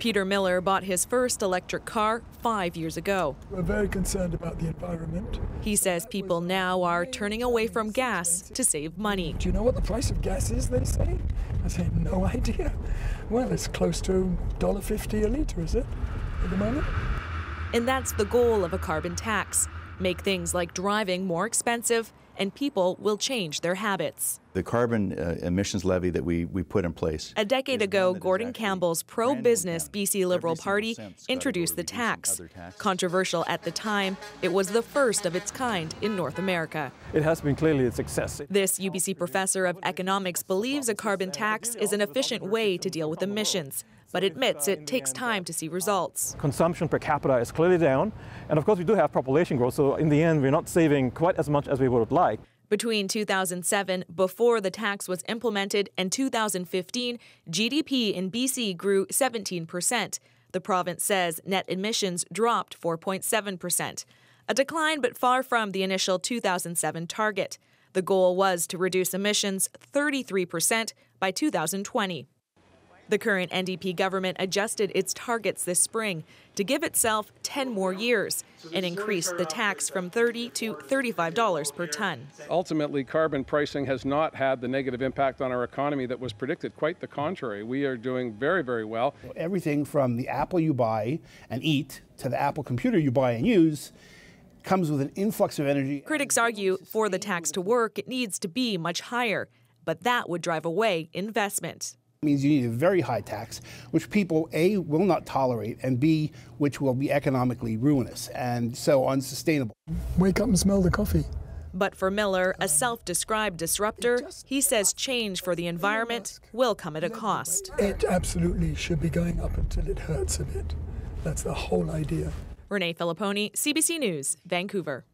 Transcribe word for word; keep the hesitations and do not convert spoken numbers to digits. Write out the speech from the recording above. Peter Miller bought his first electric car five years ago. We're very concerned about the environment. He says people now are turning away from gas to save money. Do you know what the price of gas is, they say? I say, no idea. Well, it's close to one dollar fifty a litre, is it, at the moment? And that's the goal of a carbon tax. Make things like driving more expensive, and people will change their habits. The carbon uh, emissions levy that we, we put in place. A decade ago, Gordon Campbell's pro-business B C Liberal Party introduced the tax. Controversial at the time, it was the first of its kind in North America. It has been clearly a success. This U B C professor of economics believes a carbon tax is an efficient way to deal with emissions, but admits it takes time to see results. Consumption per capita is clearly down, and of course we do have population growth, so in the end we're not saving quite as much as we would have liked. Between two thousand seven, before the tax was implemented, and two thousand fifteen, G D P in B C grew seventeen percent. The province says net emissions dropped four point seven percent, a decline but far from the initial two thousand seven target. The goal was to reduce emissions thirty-three percent by two thousand twenty. The current N D P government adjusted its targets this spring to give itself ten more years and increased the tax from thirty dollars to thirty-five dollars per ton. Ultimately, carbon pricing has not had the negative impact on our economy that was predicted. Quite the contrary. We are doing very, very well. Everything from the apple you buy and eat to the Apple computer you buy and use comes with an influx of energy. Critics argue for the tax to work, it needs to be much higher, but that would drive away investment. Means you need a very high tax, which people, A, will not tolerate, and B, which will be economically ruinous and so unsustainable. Wake up and smell the coffee. But for Miller, a self-described disruptor, he says change for the environment will come at a cost. It absolutely should be going up until it hurts a bit. That's the whole idea. Renee Filippone, C B C News, Vancouver.